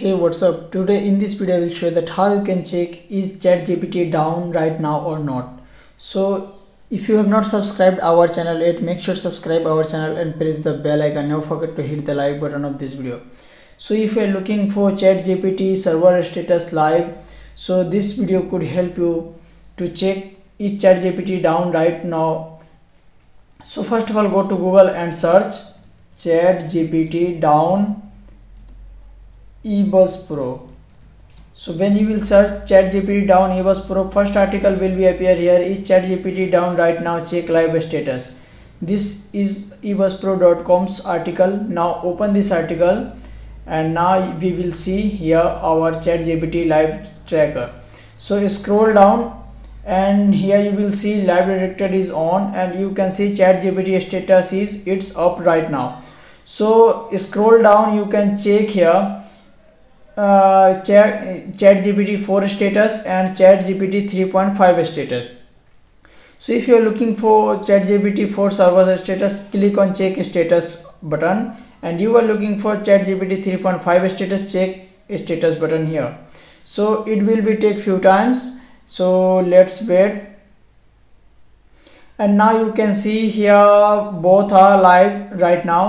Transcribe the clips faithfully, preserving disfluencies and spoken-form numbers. Hey, what's up? Today in this video I will show you that how you can check is ChatGPT down right now or not. So if you have not subscribed our channel yet, make sure subscribe our channel and press the bell icon. Never forget to hit the like button of this video. So if you are looking for ChatGPT server status live, so this video could help you to check is ChatGPT down right now. So first of all, go to Google and search ChatGPT down eBuzzPro. So when you will search ChatGPT down eBuzzPro, first article will be appear here. Is ChatGPT down right now? Check live status. This is eBuzzPro dot com's article. Now open this article, and now we will see here our ChatGPT live tracker. So scroll down, and here you will see live detector is on, and you can see ChatGPT status is it's up right now. So scroll down, you can check here. Uh, ChatGPT four status and ChatGPT three point five status. So if you are looking for ChatGPT four server status, click on check status button, and you are looking for ChatGPT three point five status, check status button here. So it will be take few times, so let's wait. And now you can see here both are live right now.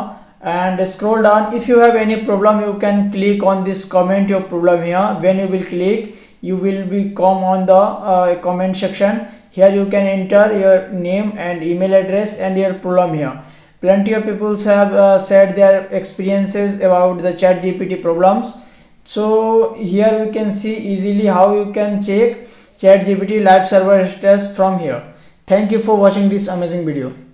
And scroll down. If you have any problem, you can click on this comment your problem here. When you will click, you will be come on the uh, comment section. Here you can enter your name and email address and your problem here. Plenty of people have uh, said their experiences about the ChatGPT problems. So here you can see easily how you can check ChatGPT live server status from here. Thank you for watching this amazing video.